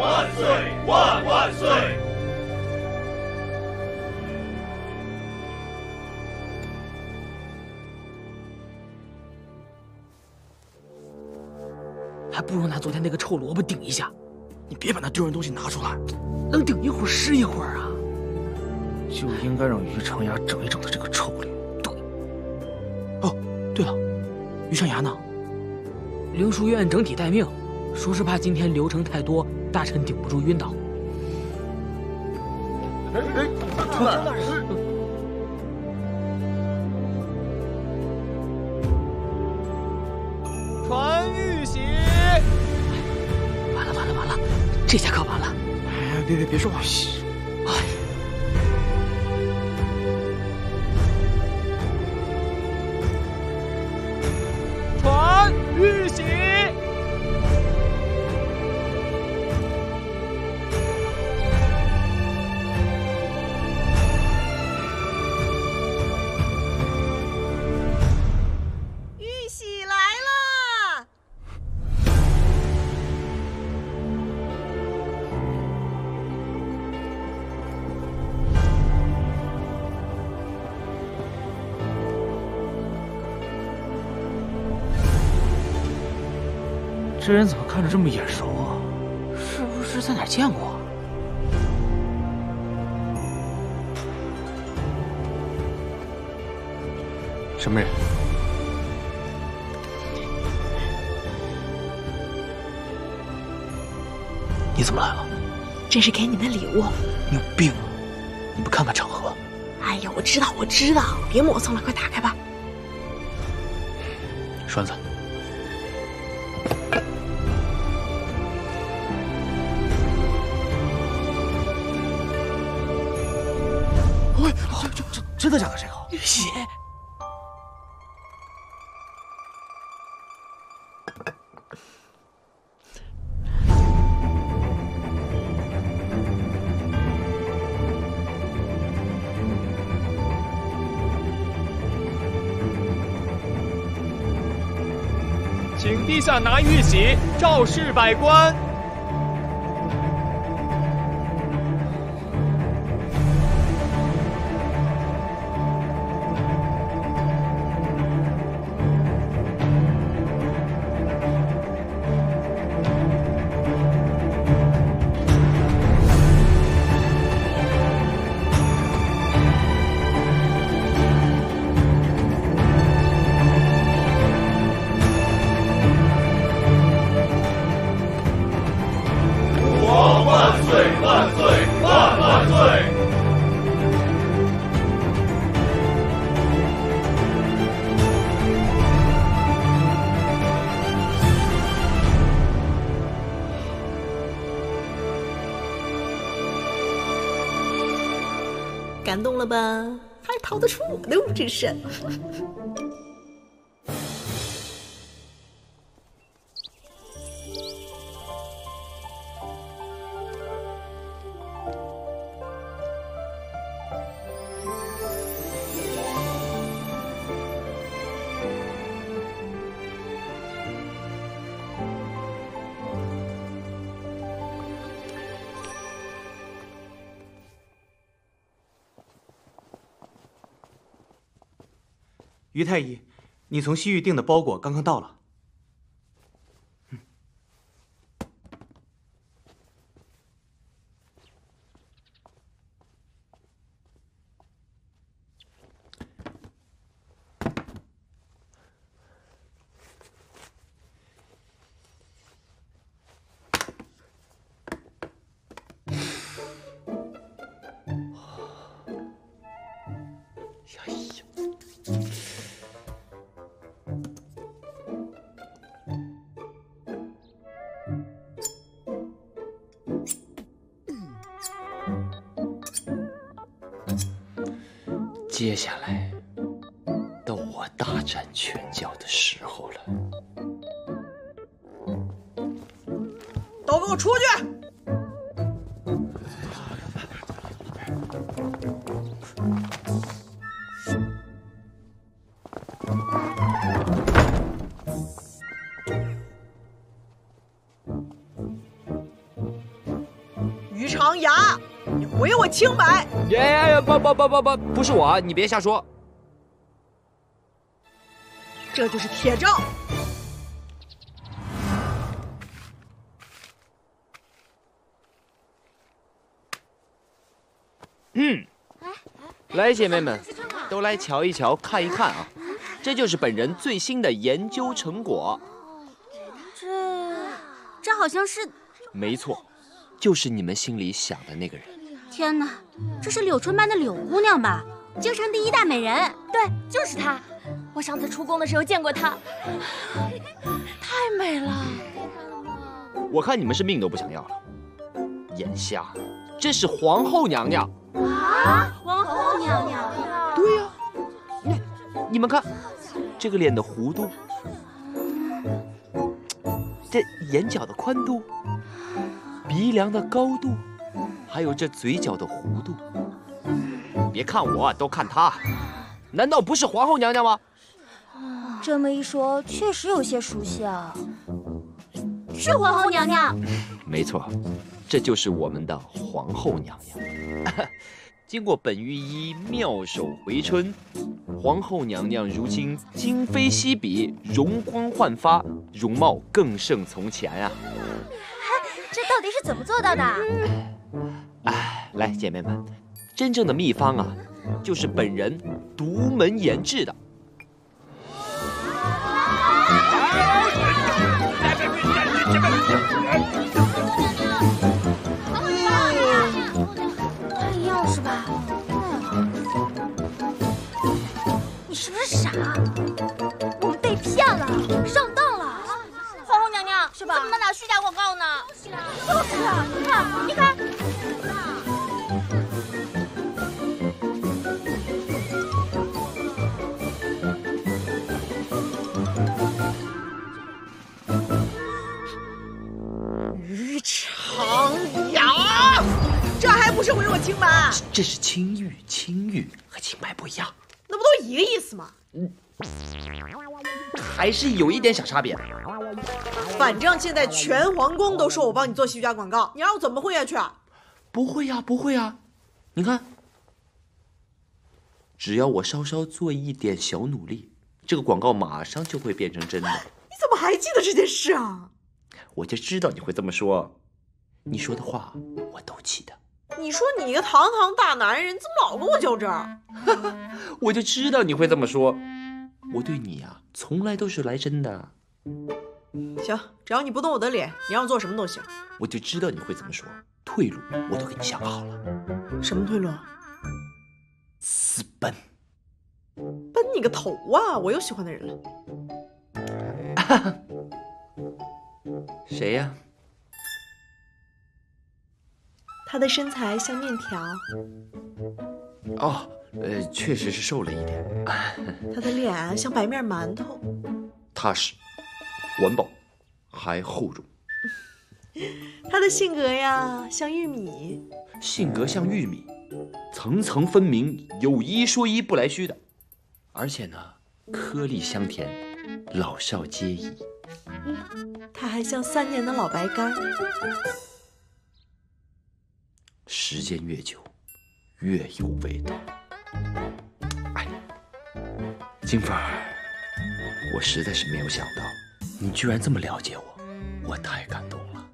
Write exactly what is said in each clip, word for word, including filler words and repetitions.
万岁！万万岁！还不如拿昨天那个臭萝卜顶一下。你别把那丢人东西拿出来，能顶一会儿是一会儿啊。就应该让于长牙整一整他这个臭脸。对。哦，对了，于长牙呢？灵枢院整体待命。 说是怕今天流程太多，大臣顶不住晕倒。哎哎，出来！传玉玺！完了完了完了，这下可完了！哎，别别别说话！哎。 这人怎么看着这么眼熟啊？是不是在哪儿见过？什么人？你怎么来了？这是给你的礼物。你有病啊！你不看看场合？哎呀，我知道，我知道，别磨蹭了，快打开吧。栓子。 真的假的？这个玉玺，请陛下拿玉玺昭示百官。 感动了吧？还逃得出我的五指山？于太医，你从西域订的包裹刚刚到了。嗯、哎呀！ 接下来到我大展拳脚的时候了，都给我出去！长牙，你毁我清白！哎呀，不不不不不，不是我，你别瞎说。这就是铁证。 嗯，来，姐妹们，都来瞧一瞧、看一看啊！这就是本人最新的研究成果。这这好像是……没错，就是你们心里想的那个人。天哪，这是柳春班的柳姑娘吧？京城第一大美人，对，就是她。我上次出宫的时候见过她，太美了。我看你们是命都不想要了，眼瞎。 这是皇后娘娘啊！皇后娘娘，对呀、啊，你你们看，这个脸的弧度，这眼角的宽度，鼻梁的高度，还有这嘴角的弧度。别看我，都看她，难道不是皇后娘娘吗？这么一说，确实有些熟悉啊。是皇后娘娘，没错。 这就是我们的皇后娘娘。经过本御医妙手回春，皇后娘娘如今今非昔比，容光焕发，容貌更胜从前啊！这到底是怎么做到的？哎，来，姐妹们，真正的秘方啊，就是本人独门研制的。 傻，我们被骗了，上当了。皇后娘娘，是吧？怎么能打虚假广告呢？就是啊，你看，你看。于长牙，这还不是毁我清白？这是清誉，清誉和清白不一样。 那不都一个意思吗？嗯，还是有一点小差别的。反正现在全皇宫都说我帮你做虚假广告，你让我怎么混下去啊？不会呀，不会呀，你看，只要我稍稍做一点小努力，这个广告马上就会变成真的。你怎么还记得这件事啊？我就知道你会这么说，你说的话我都记得。 你说你一个堂堂大男人，怎么老跟我较真儿？我就知道你会这么说。我对你啊，从来都是来真的。行，只要你不动我的脸，你让我做什么都行。我就知道你会这么说。退路我都给你想好了。什么退路？私奔。奔你个头啊！我有喜欢的人了。谁呀？ 她的身材像面条，哦，呃，确实是瘦了一点。她的脸像白面馒头，踏实、环保，还厚重。她的性格呀，像玉米。性格像玉米，层层分明，有一说一，不来虚的。而且呢，颗粒香甜，老少皆宜。嗯，她还像三年的老白干。 时间越久，越有味道。哎，金凤儿，我实在是没有想到，你居然这么了解我，我太感动了。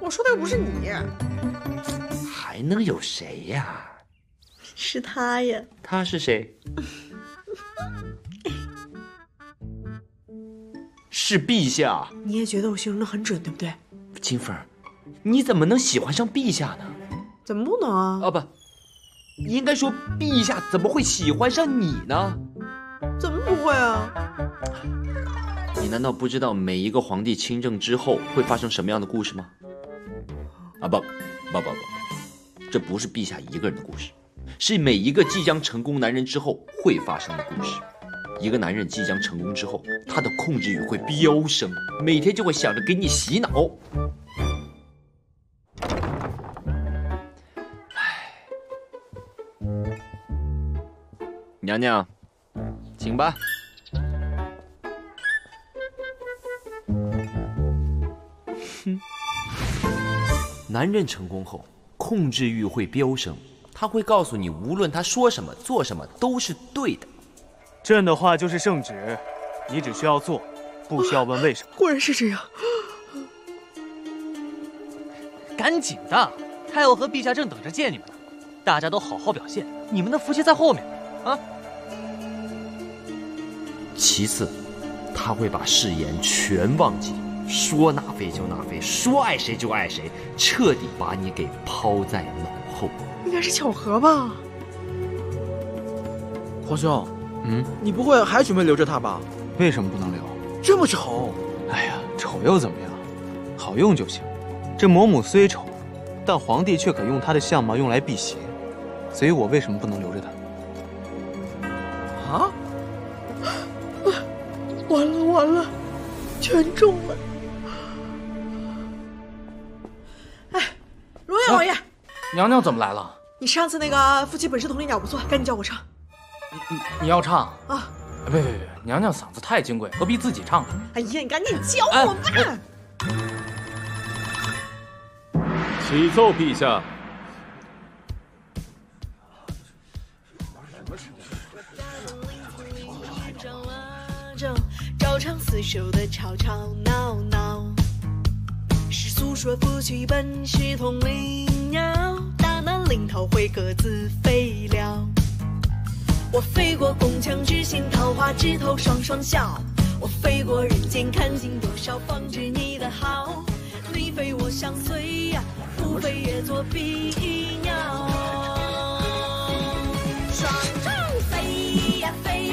我说的又不是你，还能有谁呀？是他呀。他是谁？是陛下。你也觉得我形容的很准，对不对？金凤儿。 你怎么能喜欢上陛下呢？怎么不能啊？啊不，应该说陛下怎么会喜欢上你呢？怎么不会啊？你难道不知道每一个皇帝亲政之后会发生什么样的故事吗？啊不，不不不，这不是陛下一个人的故事，是每一个即将成功男人之后会发生的故事。 一个男人即将成功之后，他的控制欲会飙升，每天就会想着给你洗脑。唉，娘娘，请吧。哼，男人成功后，控制欲会飙升，他会告诉你，无论他说什么、做什么都是对的。这样的话就是圣旨，你只需要做，不需要问为什么。果然是这样。赶紧的，太后和陛下正等着见你们呢，大家都好好表现，你们的福气在后面啊。其次，他会把誓言全忘记。 说纳妃就纳妃，说爱谁就爱谁，彻底把你给抛在脑后。应该是巧合吧？皇兄，嗯，你不会还准备留着他吧？为什么不能留？这么丑！哎呀，丑又怎么样？好用就行。这魔母虽丑，但皇帝却肯用她的相貌用来辟邪，所以我为什么不能留着她？啊！完了完了，全中了！ 荣耀王爷，娘娘怎么来了？你上次那个夫妻本是同林鸟不错，赶紧叫我唱。你你你要唱啊？别别别，娘娘嗓子太金贵，何必自己唱了？哎呀，你赶紧教我吧！启奏陛下，照常厮守的吵吵闹闹。 是诉说夫妻本是同林鸟，大难临头会各自飞了。我飞过宫墙之心，桃花枝头双双笑。我飞过人间，看尽多少方知你的好。你非我相随呀、啊，不飞也作比鸟。双双飞呀、啊、飞。